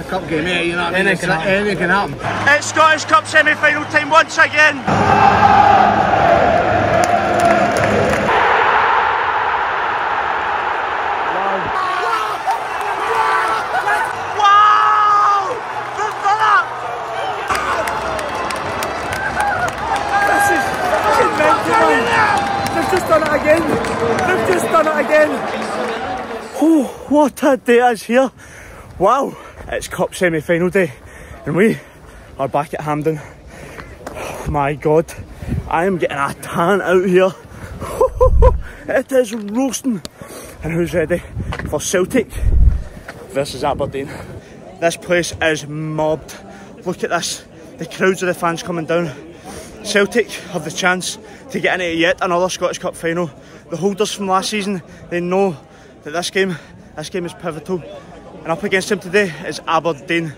it's a cup game, yeah, you know what I mean? Anything can happen. It's Scottish Cup semi-final time once again. They've just done it again. Oh, what a day it is here. Wow, it's cup semi-final day and we are back at Hampden. Oh my god, I am getting a tan out here. It is roasting. And who's ready for Celtic versus Aberdeen? This place is mobbed. Look at this, the crowds of the fans coming down. Celtic have the chance to get into yet another Scottish Cup final. The holders from last season, they know that this game is pivotal. And up against them today is Aberdeen.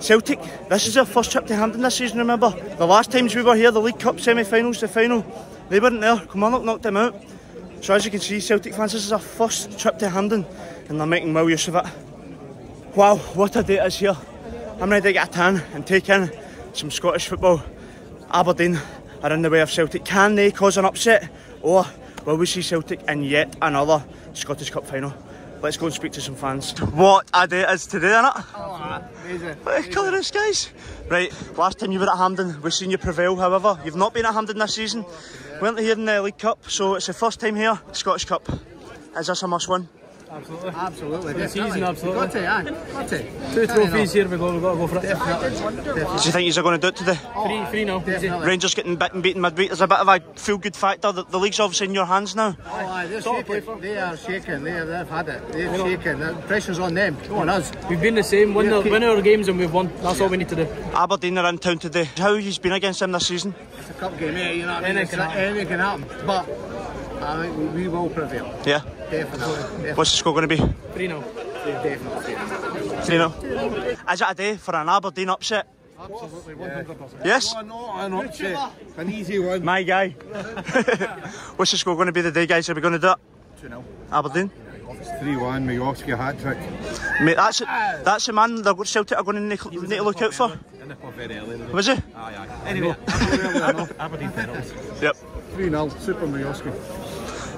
Celtic, this is their first trip to Hampden this season, remember? The last times we were here, the League Cup semi-finals, the final, they weren't there. Kilmarnock knocked them out. So as you can see, Celtic fans, this is their first trip to Hampden and they're making well use of it. Wow, what a day it is here. I'm ready to get a tan and take in some Scottish football. Aberdeen are in the way of Celtic. Can they cause an upset? Or will we see Celtic in yet another Scottish Cup final? Let's go and speak to some fans. What a day it is today, innit? Oh, amazing. What a colour is, guys? Right, last time you were at Hampden, we've seen you prevail, however. You've not been at Hampden this season. We weren't here in the League Cup, so it's the first time here. Scottish Cup. Is this a must-win? Absolutely. Absolutely. This season, absolutely. Got to, yeah. Got to. Two trophies here, we've got to go for it. Definitely. Do you think he's going to do it today? Oh, 3-0. Rangers getting beaten midweek. There's a bit of a feel-good factor. The league's obviously in your hands now. Oh, aye, they're shaking. They are shaking. They've had it. They're shaking. The pressure's on them, on us. We've been the same. Win our games and we've won. That's all we need to do. Aberdeen are in town today. How have you been against them this season? It's a cup game, yeah, you know what I mean? Anything can happen. But I think we will prevail. Yeah. Definitely. What's the score going to be? 3-0. Definitely. 3-0. Is it a day for an Aberdeen upset? Absolutely, 100%. Yes? No, an upset. An easy one. My guy. What's the score going to be today, guys? Are we going to do it? 2-0. Aberdeen? 3-1, Mijovski hat-trick. Mate, that's the man that Celtic are going to need to look out for. In the pub very early. Was he? Aye. Anyway, Aberdeen penalties. Yep. 3-0, super Mijovski.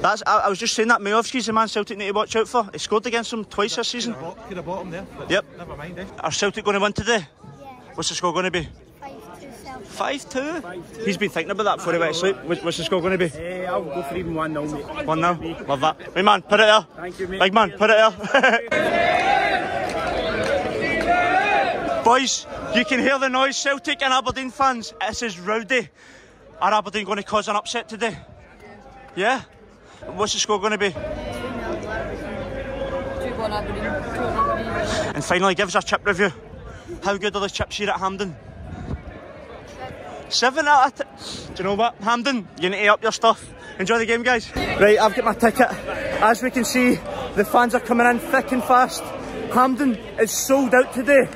I was just saying that Mijovski's the man Celtic need to watch out for. He scored against them twice this season. Could have bought him there, but yep. Never mind. Eh? Are Celtic going to win today? Yeah. What's the score going to be? 5-2. 5-2? He's been thinking about that before he went to sleep. What's the score going to be? I'll go for even 1-0, mate. 1-0? Love that. Big man, put it there. Thank you, mate. Big man, put it there. Boys, you can hear the noise. Celtic and Aberdeen fans, this is rowdy. Are Aberdeen going to cause an upset today? Yeah? What's the score going to be? 2-1 Aberdeen. And finally, give us a chip review. How good are the chips here at Hampden? 7 out of 10. Do you know what, Hampden? You need to up your stuff. Enjoy the game, guys. Right, I've got my ticket. As we can see, the fans are coming in thick and fast. Hampden is sold out today,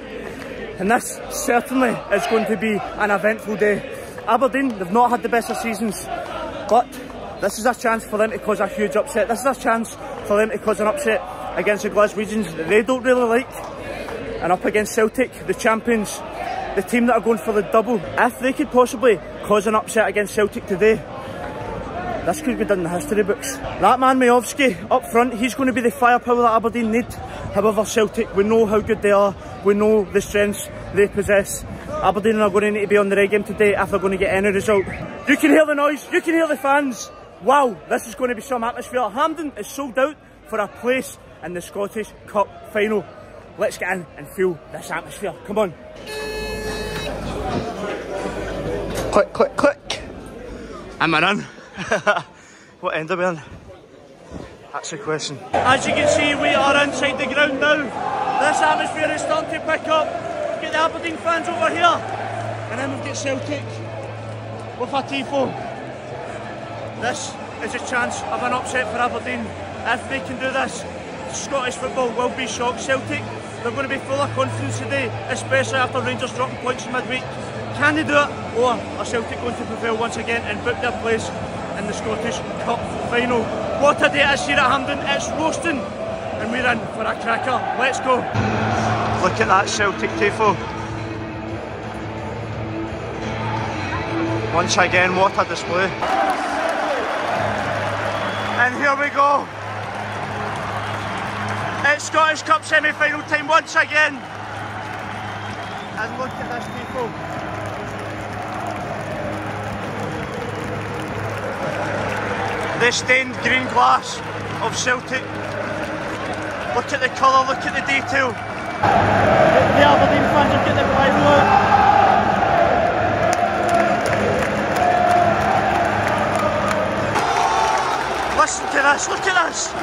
and this certainly is going to be an eventful day. Aberdeen, they've not had the best of seasons, but this is a chance for them to cause a huge upset. This is a chance for them to cause an upset against the Glaswegians that they don't really like. And up against Celtic, the champions, the team that are going for the double. If they could possibly cause an upset against Celtic today, this could be done in the history books. That man Mijovski up front, he's going to be the firepower that Aberdeen need. However, Celtic, we know how good they are. We know the strengths they possess. Aberdeen are going to need to be on the right game today if they're going to get any result. You can hear the noise. You can hear the fans. Wow, this is going to be some atmosphere. Hampden is sold out for a place in the Scottish Cup final. Let's get in and feel this atmosphere. Come on. Click, click, click. I'm in. What end are we on? That's the question. As you can see, we are inside the ground now. This atmosphere is starting to pick up. Get the Aberdeen fans over here. And then we've got Celtic with a tifo. This is a chance of an upset for Aberdeen. If they can do this, Scottish football will be shocked. Celtic, they're going to be full of confidence today, especially after Rangers dropping points in midweek. Can they do it, or are Celtic going to prevail once again and book their place in the Scottish Cup final? What a day it is here at Hampden. It's roasting, and we're in for a cracker. Let's go. Look at that Celtic tifo. Once again, what a display. And here we go. It's Scottish Cup semi-final time once again. And look at this tifo. The stained green glass of Celtic. Look at the colour, look at the detail. The Aberdeen fans are getting the Bible out. Listen to this, look at this.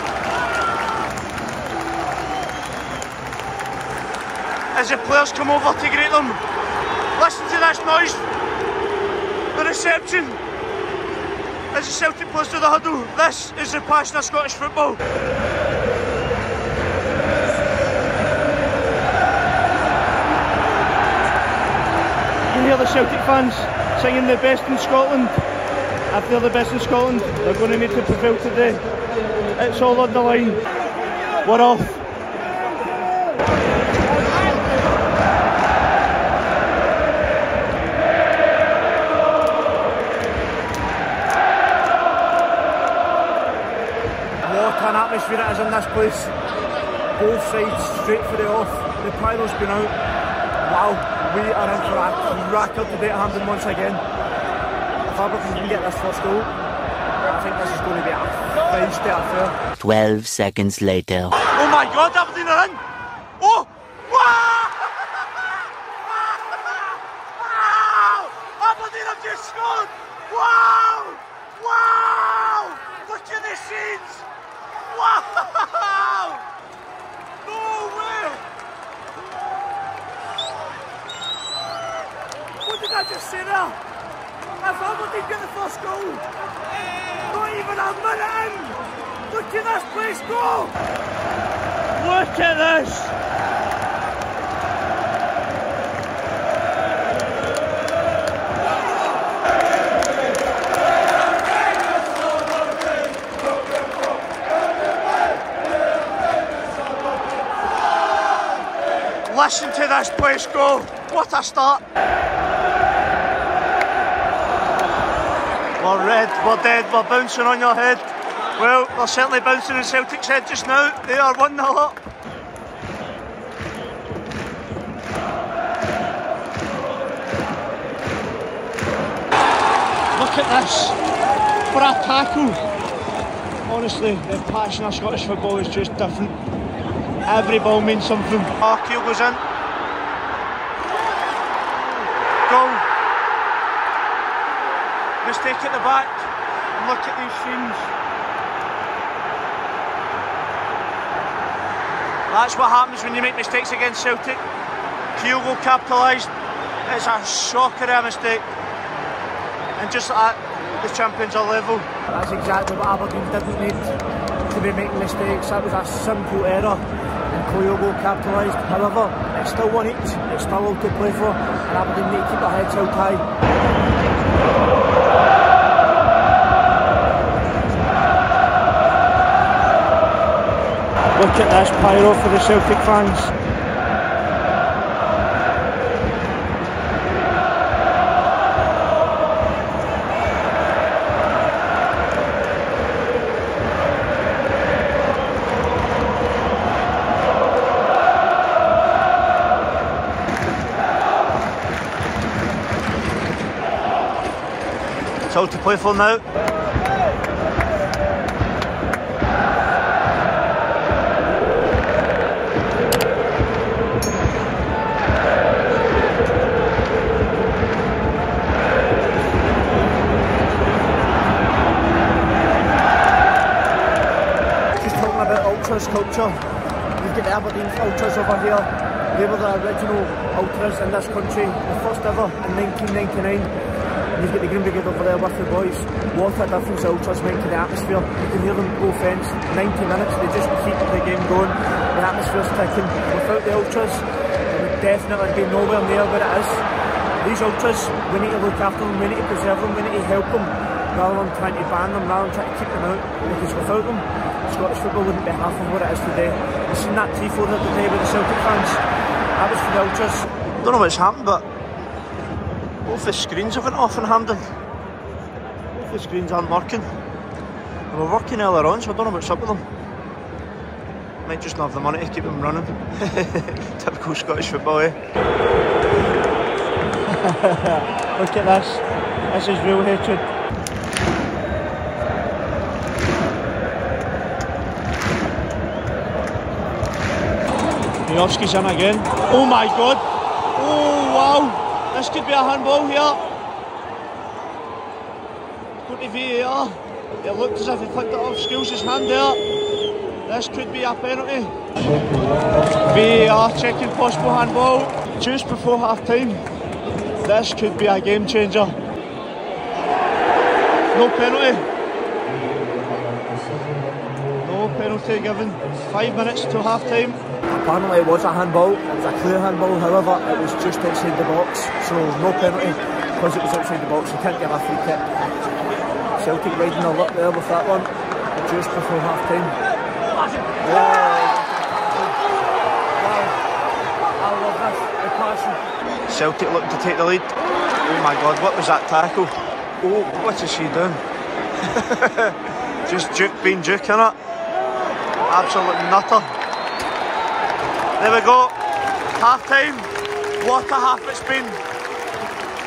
As the players come over to greet them, listen to this noise. The reception. As the Celtic players do the huddle, this is the passion of Scottish football. You hear the Celtic fans singing the best in Scotland. If they're the best in Scotland, they're going to make the prevail today. It's all on the line. We're off. Atmosphere it is in this place. Both sides straight for the off. The pyro's been out. Wow, we are in for a record today at Hampden once again. If Aberdeen can get this first goal, I think this is going to be a feisty affair. 12 seconds later. Oh my God, Aberdeen are in! Oh! Wow! Aberdeen have just scored! Wow! Wow! Look at the scenes! Wow! No way! What did I just say there? If Aberdeen get the first goal, not even a minute in! Look at this place go! Look at this! Listen to this place go, what a start. We're red, we're dead, we're bouncing on your head. Well, they're certainly bouncing in Celtic's head just now. They are 1-0 up. Look at this, for a tackle. Honestly, the passion of Scottish football is just different. Every ball means something. Oh, Kyogo's in. Goal. Mistake at the back. Look at these scenes. That's what happens when you make mistakes against Celtic. Kyogo capitalised. It's a shocker of a mistake. And just like that, the champions are level. That's exactly what Aberdeen didn't need to be making mistakes. That was a simple error. Kyogo capitalised, however, it's still 1 each, it's still all to play for, and Aberdeen need to keep their heads held high. Look at this pyro for the Celtic fans. It's all to play for now. Just talking about ultras culture, you've got the Aberdeen ultras over here. They were the original ultras in this country, the first ever in 1999. You've got the Green Brigade over there with the boys. What a difference the ultras make to the atmosphere. You can hear them go fence, 90 minutes, they just keep the game going. The atmosphere's ticking. Without the ultras, it would definitely be nowhere near where it is. These ultras, we need to look after them, we need to preserve them, we need to help them, rather than trying to ban them, rather than trying to keep them out. Because without them, Scottish football wouldn't be half of what it is today. We've seen that tifo there today with the Celtic fans. That was for the ultras. Don't know what's happened, but both the screens have went off in Hampden. Both the screens aren't working. They were working earlier on, so I don't know what's up with them. Might just not have the money to keep them running. Typical Scottish football, eh? Look at this. This is real hatred. Mijovski's in again. Oh my god! Oh wow! This could be a handball here. Go to VAR. It looked as if he flicked it off Skills' hand there. This could be a penalty. VAR checking possible handball. Just before half time. This could be a game changer. No penalty. Penalty given, 5 minutes to half time. Apparently it was a handball, it was a clear handball, however it was just outside the box, so no penalty because it was outside the box, you can't give a free kick. Celtic riding their luck there with that one, just before half time. Wow! Wow! I love this, the passion. Celtic looking to take the lead. Oh my god, what was that tackle? Oh, what is she doing? Just Duke being Duke innit? Absolute nutter. There we go. Half time. What a half it's been.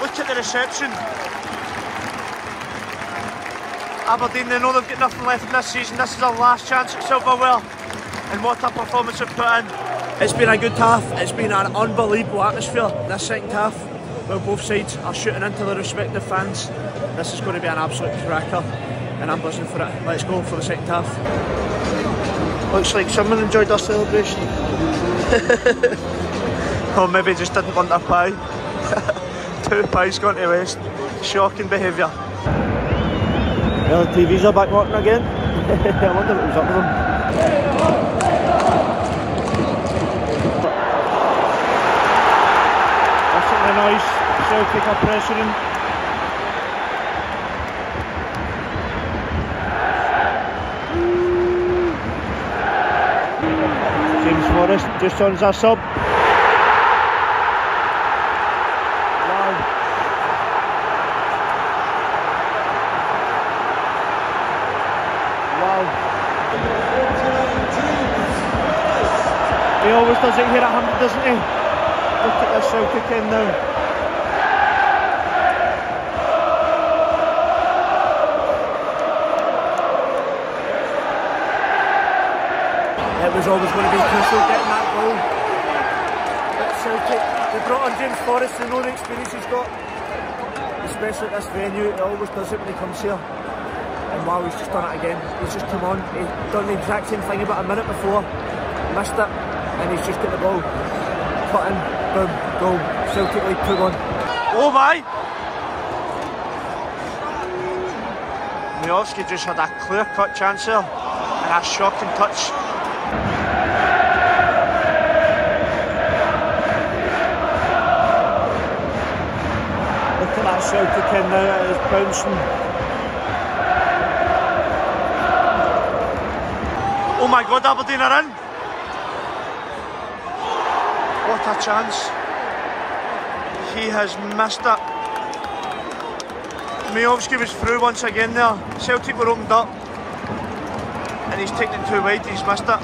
Look at the reception. Aberdeen, they know they've got nothing left in this season. This is their last chance at silverware. And what a performance they've put in. It's been a good half. It's been an unbelievable atmosphere this second half. Where both sides are shooting into their respective fans. This is going to be an absolute cracker. And I'm buzzing for it. Let's go for the second half. Looks like someone enjoyed our celebration. Or maybe just didn't want their pie. 2 pies gone to waste. Shocking behaviour. Well, the TVs are back working again. I wonder what was up with them. That's the noise. Celtic are pressuring. James Forrest just on as a sub. Wow. Wow. He always does it here at Hampden, doesn't he? Look at this Celtic in now. It was always going to be crucial getting that goal. But Celtic, they brought on James Forrest, they know the experience he's got. Especially at this venue, he always does it when he comes here. And wow, he's just done it again. He's just come on, he's done the exact same thing about a minute before. Missed it, and he's just got the ball. Cut in, boom, goal. Celtic lead 2-1. Oh my! Mijovski just had a clear-cut chance there. And a shocking touch. That Celtic in now, it is bouncing. Oh my god, Aberdeen are in! What a chance. He has missed it. Mijovski was through once again there. Celtic were opened up. And he's taken it too wide, he's missed it.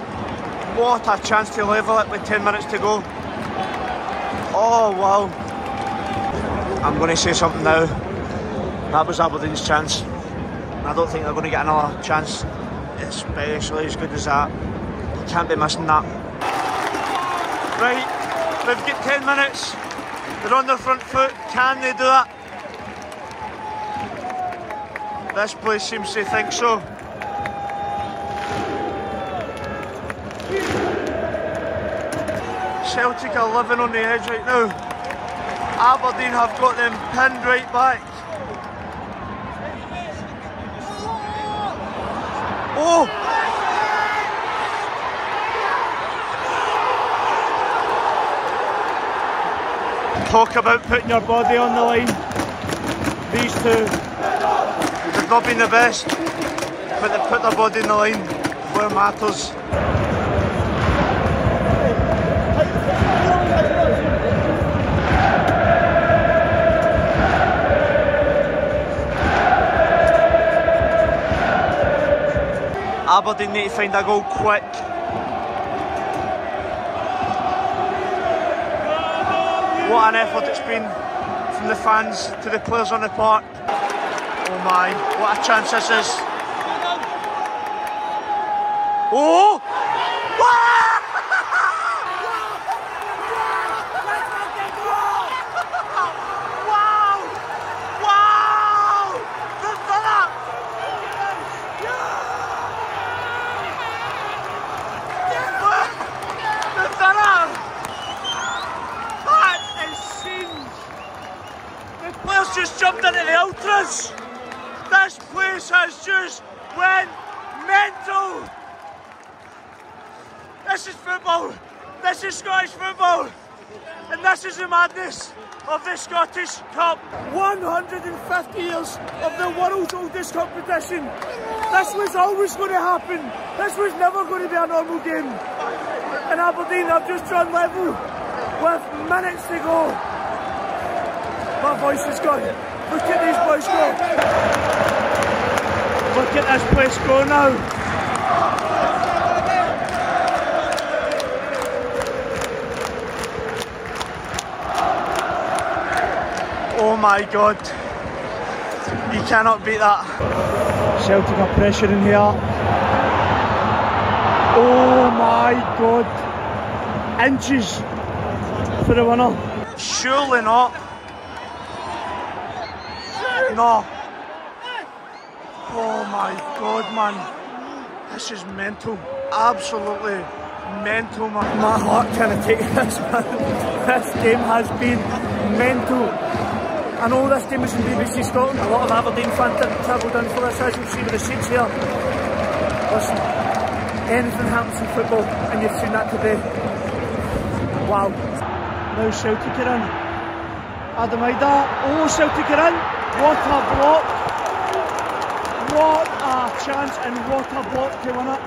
What a chance to level it with 10 minutes to go. Oh wow. I'm going to say something now, that was Aberdeen's chance. I don't think they're going to get another chance, especially as good as that. You can't be missing that. Right, they've got 10 minutes, they're on their front foot, can they do it? This place seems to think so. Celtic are living on the edge right now. Aberdeen have got them pinned right back. Oh! Talk about putting your body on the line. These two, they've not been the best, but they put their body in the line where it matters. Aberdeen need to find a goal quick. What an effort it's been from the fans to the players on the park. Oh my, what a chance this is. Oh! Just jumped into the ultras. This place has just went mental. This is football. This is Scottish football, and this is the madness of the Scottish Cup. 150 years of the world's oldest competition. This was always going to happen. This was never going to be a normal game. And Aberdeen have just drawn level with minutes to go. My voice is gone. Look at these boys go. Look at this place go now. Oh my God. You cannot beat that. Celtic are pressuring here. Oh my God. Inches for the winner. Surely not. No. Oh my God, man. This is mental. Absolutely mental, man. My heart can't take this, man. This game has been mental. I know this game is in BBC Scotland. A lot of Aberdeen fans didn't travel down for this, as you can see with the seats here. Listen, anything happens in football, and you've seen that today. Wow. Now Celtic are in. Adam Ida. Oh, Celtic are in. What a block! What a chance and what a block to win it!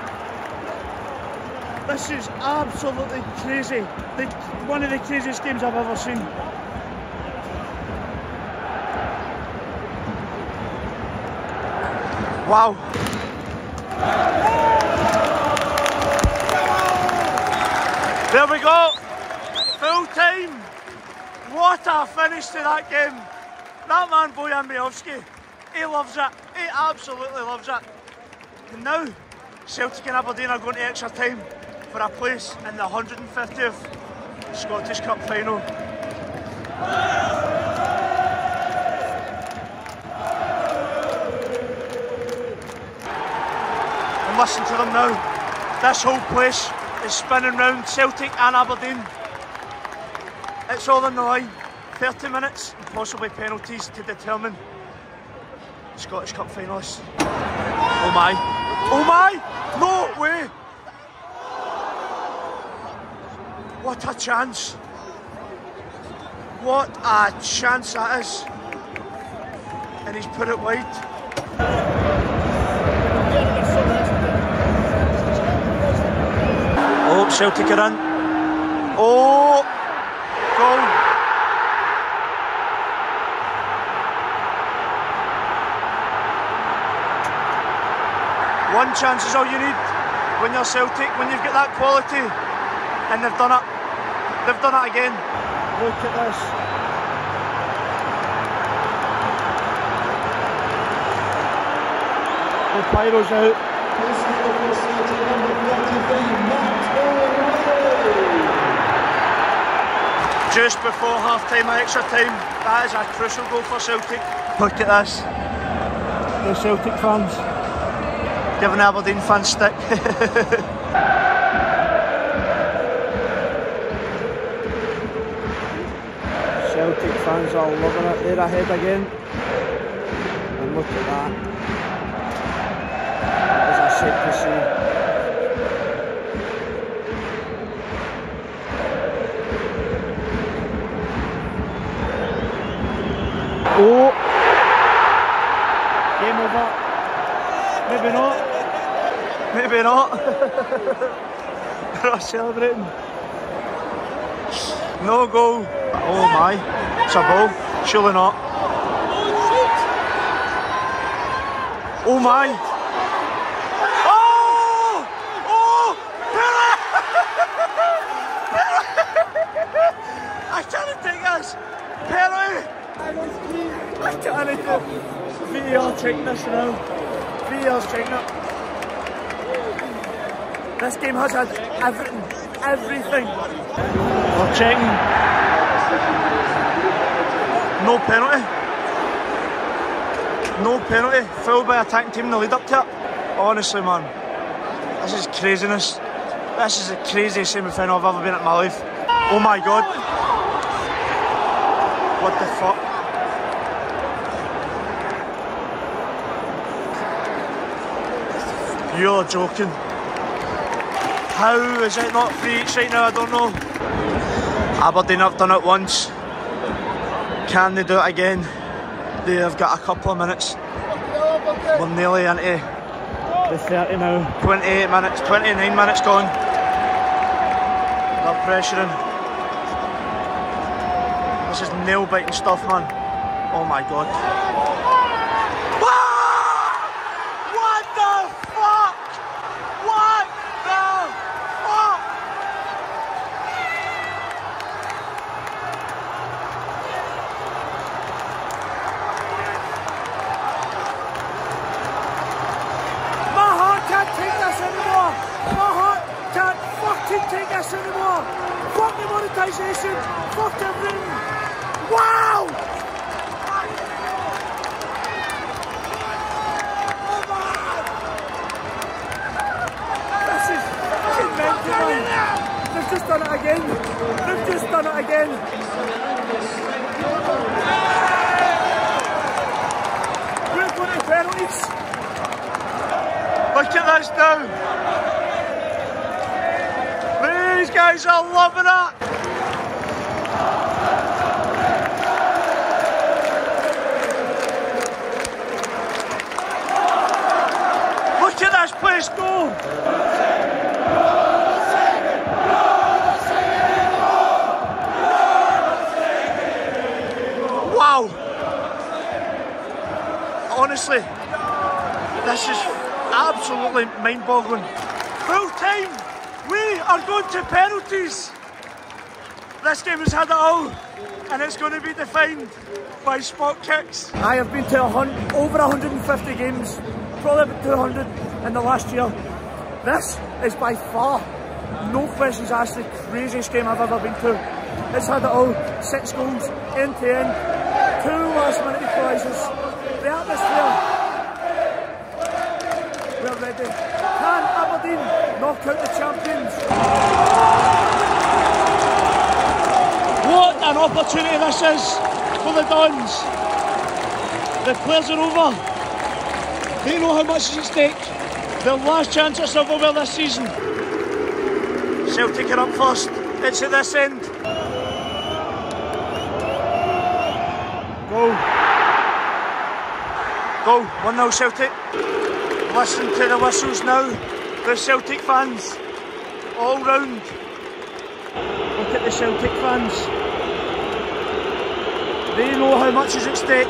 This is absolutely crazy. One of the craziest games I've ever seen. Wow! There we go! Full time! What a finish to that game! That man, Mijovski, he loves it. He absolutely loves it. And now, Celtic and Aberdeen are going to extra time for a place in the 150th Scottish Cup final. And listen to them now. This whole place is spinning round Celtic and Aberdeen. It's all on the line. 30 minutes and possibly penalties to determine the Scottish Cup finalists. Oh my! Oh my! No way! What a chance! What a chance that is! And he's put it wide. Oh, Celtic are in. Oh! Goal! One chance is all you need when you're Celtic, when you've got that quality, and they've done it. They've done it again. Look at this. The pyro's out. This is the first set of number 33, Matt O'Reilly. Just before half-time, extra time. That is a crucial goal for Celtic. Look at this. The Celtic fans giving Aberdeen fans stick. Celtic fans are loving it. They're ahead again. And look at that. As I said to see. Oh! Game over. Maybe not. Maybe not. They're not celebrating. No goal. Oh my. It's a ball. Surely not. Oh my. Oh! Forrest. Penalty! I'm telling you, VAR taking us now. VAR's taking up. This game has had everything. Everything. We're checking. No penalty. No penalty. Fouled by attacking team in the lead up to it. Honestly, man, this is craziness. This is the craziest semi-final I've ever been at in my life. Oh my god. What the fuck? You're joking. How is it not 3-8 right now? I don't know. Aberdeen have done it once. Can they do it again? They have got a couple of minutes. We're nearly into the 30 now. 28 minutes, 29 minutes gone. They're pressuring. This is nail-biting stuff, man. Oh my god. Look at this now. These guys are loving it. Look at this place go. Wow. Honestly, this is absolutely mind-boggling. Full time! We are going to penalties! This game has had it all, and it's going to be defined by spot kicks. I have been to over 150 games, probably about 200 in the last year. This is by far, no questions asked, the craziest game I've ever been to. It's had it all, 6 goals, end to end, 2 last-minute equalisers. The atmosphere. We're ready. Can Aberdeen knock out the champions? What an opportunity this is for the Dons. The players are over. They know how much is at stake. Their last chance at silverware this season. Celtic are up first. It's at this end. Goal. Goal. 1-0 Celtic. Listen to the whistles now, the Celtic fans, all round. Look at the Celtic fans. They know how much is at stake.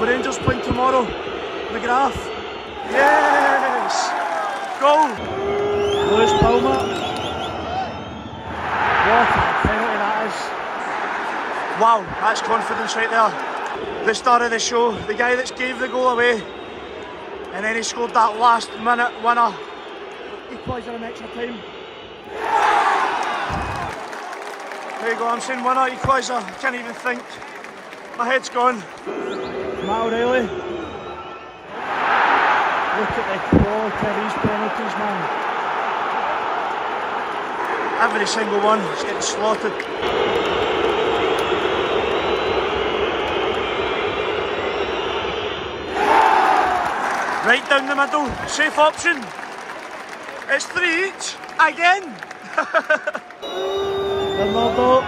The Rangers playing tomorrow. McGrath. Yes! Goal! Luis Palma. What a penalty that is. Wow, that's confidence right there. The star of the show, the guy that gave the goal away. And then he scored that last minute winner. He plays in an extra time. There you go, I'm saying winner, equaliser. I can't even think. My head's gone. Matt O'Reilly. Look at the quality of these penalties, man. Every single one is getting slaughtered. Right down the middle, safe option. It's 3 each, again. Ronaldo.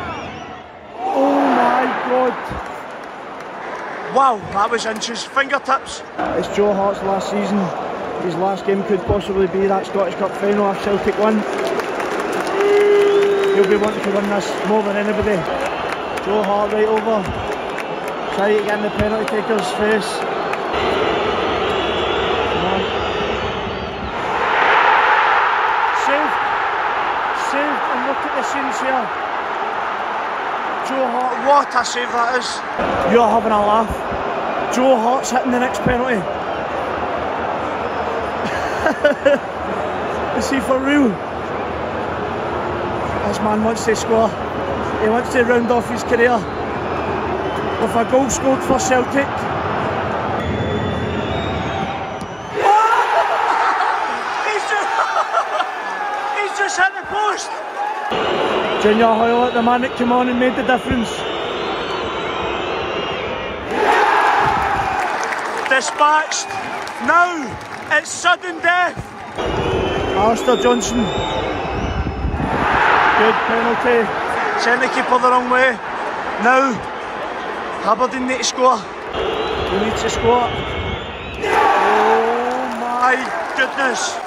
Oh my god. Wow, that was inches, fingertips. It's Joe Hart's last season. His last game could possibly be that Scottish Cup final if Celtic won. He'll be wanting to win this more than anybody. Joe Hart right over. Try to get in the penalty taker's face. Saved, and look at the scenes here. Joe Hart, what a save that is. You're having a laugh. Joe Hart's hitting the next penalty. Is he for real? This man wants to score. He wants to round off his career with a goal scored for Celtic. He's just hit the post. Junior Hoylett, the man that came on and made the difference. Dispatched. Now it's sudden death. Alistair Johnson. Good penalty. Sent the keeper the wrong way. Now Aberdeen need to score. We need to score. Oh my goodness.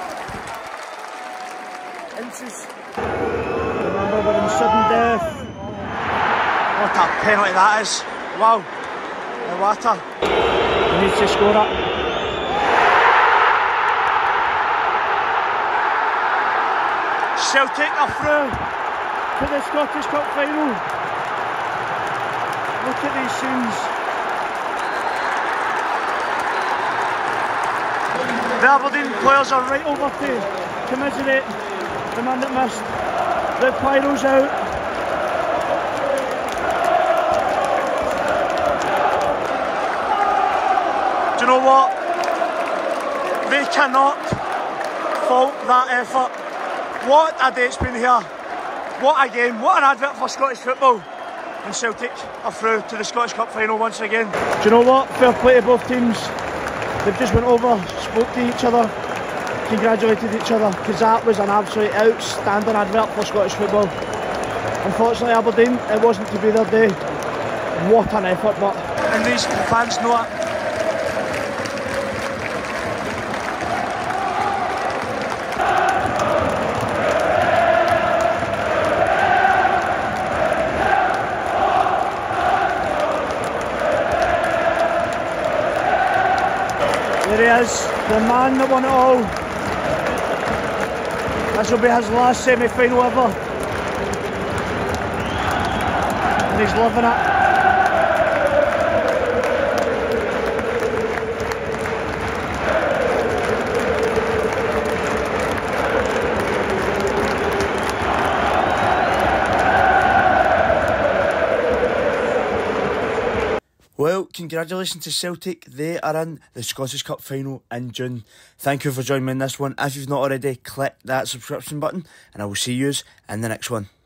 Inches. Remember, we're in sudden death. What a penalty that is. Wow. The water. We need to score that. Celtic are through to the Scottish Cup final. Look at these scenes. The Aberdeen players are right over to commiserate the man that missed. The pyro's out. Do you know what? They cannot fault that effort. What a day it's been here. What a game. What an advert for Scottish football. And Celtic are through to the Scottish Cup final once again. Do you know what? Fair play to both teams. They've just went over, spoke to each other, congratulated each other, because that was an absolute outstanding advert for Scottish football. Unfortunately, Aberdeen, it wasn't to be their day. What an effort, but... And these fans know it. There he is, the man that won it all. This will be his last semi-final ever. And he's loving it. Well, congratulations to Celtic. They are in the Scottish Cup final in June. Thank you for joining me in this one. If you've not already, click that subscription button and I will see you in the next one.